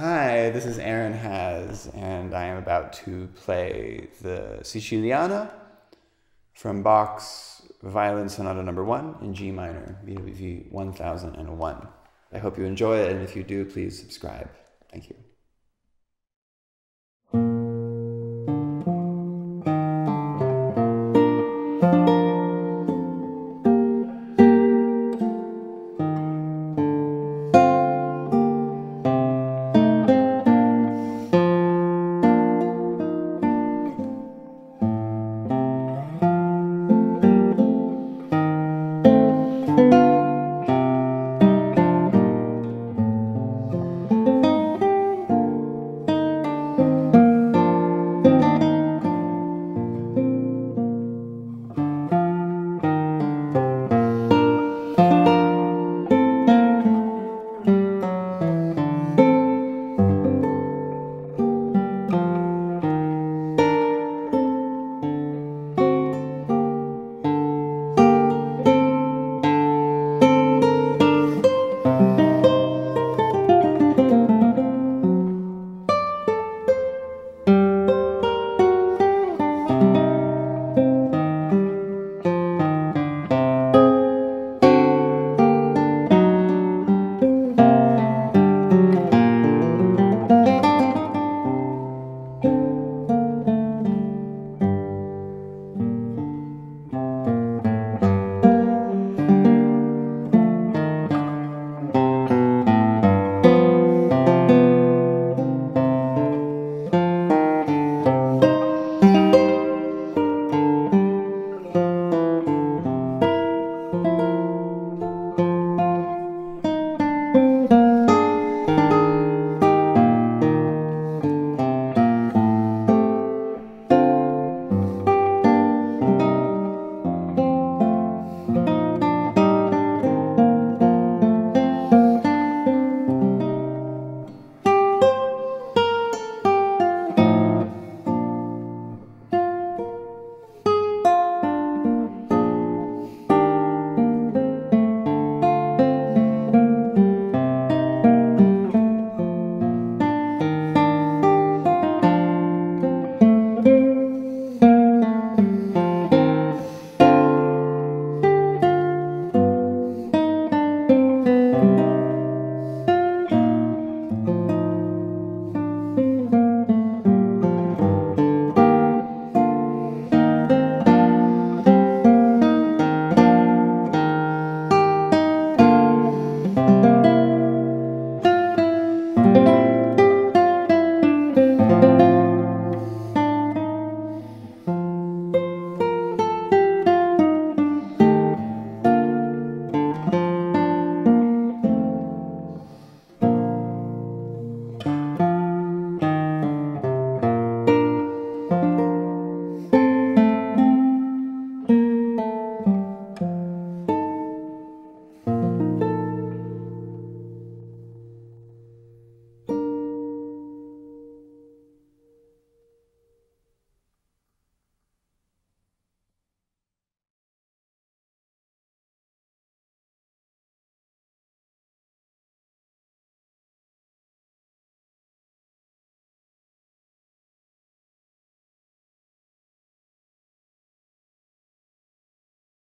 Hi, this is Aaron Haas, and I am about to play the Siciliana from Bach's Violin Sonata No. 1 in G minor, BWV 1001. I hope you enjoy it, and if you do, please subscribe. Thank you.